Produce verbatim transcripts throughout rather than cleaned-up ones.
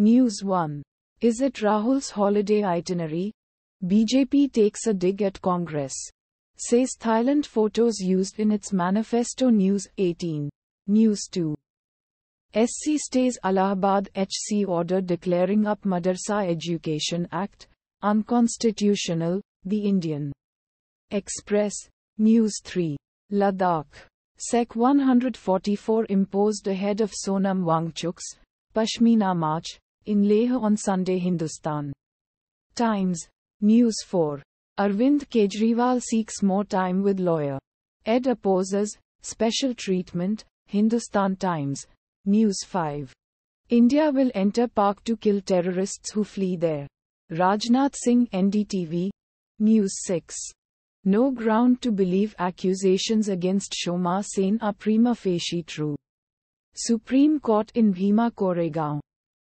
News one. Is it Rahul's holiday itinerary? B J P takes a dig at Congress. Says Thailand photos used in its manifesto. News eighteen. News two. S C stays Allahabad H C order declaring U P Madarsa Education Act unconstitutional. The Indian Express. News three. Ladakh. Sec one forty-four imposed ahead of Sonam Wangchuk's Pashmina March in Leh on Sunday. Hindustan Times. News four. Arvind Kejriwal seeks more time with lawyer. Ed opposes special treatment. Hindustan Times. News five. India will enter park to kill terrorists who flee there. Rajnath Singh, N D T V. News six. No ground to believe accusations against Shoma Sen are prima facie true. Supreme Court in Bhima Koregaon.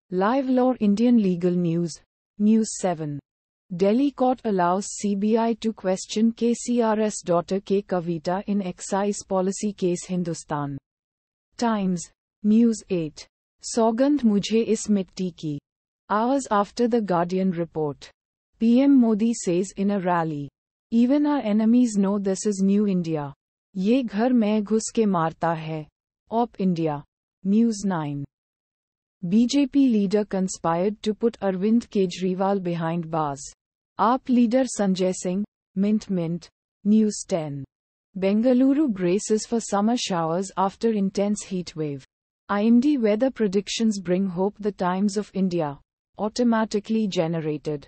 Live Law. Indian Legal News. News seven. Delhi court allows C B I to question K C R's daughter K Kavitha in excise policy case. Hindustan Times. News eight. Saugand mujhe is mitti ki. Hours after the Guardian report. P M Modi says in a rally. Even our enemies know this is New India. Ye ghar mein ghus ke marta hai. OpIndia. News nine. B J P leader conspired to put Arvind Kejriwal behind bars. A A P leader Sanjay Singh, Mint Mint. News ten. Bengaluru braces for summer showers after intense heat wave. I M D weather predictions bring hope. The Times of India. Automatically generated.